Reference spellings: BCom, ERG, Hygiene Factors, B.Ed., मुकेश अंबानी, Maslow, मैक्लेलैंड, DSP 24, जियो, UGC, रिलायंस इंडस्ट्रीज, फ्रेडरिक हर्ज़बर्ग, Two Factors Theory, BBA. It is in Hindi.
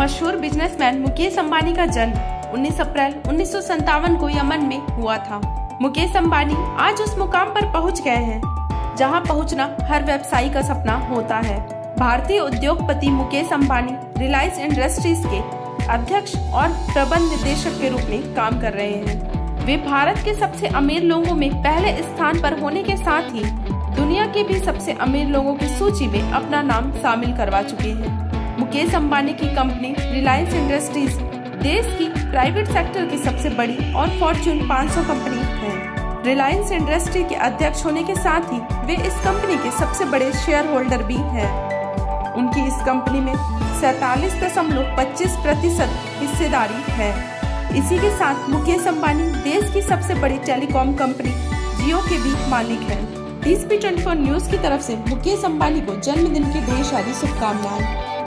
मशहूर बिजनेसमैन मुकेश अंबानी का जन्म 19 अप्रैल 1957 को यमन में हुआ था। मुकेश अंबानी आज उस मुकाम पर पहुंच गए हैं जहां पहुंचना हर व्यवसायी का सपना होता है। भारतीय उद्योगपति मुकेश अंबानी रिलायंस इंडस्ट्रीज के अध्यक्ष और प्रबंध निदेशक के रूप में काम कर रहे हैं। वे भारत के सबसे अमीर लोगों में पहले स्थान पर होने के साथ ही दुनिया के भी सबसे अमीर लोगों की सूची में अपना नाम शामिल करवा चुके हैं। मुकेश अंबानी की कंपनी रिलायंस इंडस्ट्रीज देश की प्राइवेट सेक्टर की सबसे बड़ी और फॉर्च्यून 500 कंपनी है। रिलायंस इंडस्ट्री के अध्यक्ष होने के साथ ही वे इस कंपनी के सबसे बड़े शेयर होल्डर भी हैं। उनकी इस कंपनी में 47.25% हिस्सेदारी है। इसी के साथ मुकेश अंबानी देश की सबसे बड़ी टेलीकॉम कंपनी जियो के भी मालिक है। DSP 24 न्यूज की तरफ से मुकेश अंबानी को जन्मदिन की ढेर सारी शुभकामनाएं।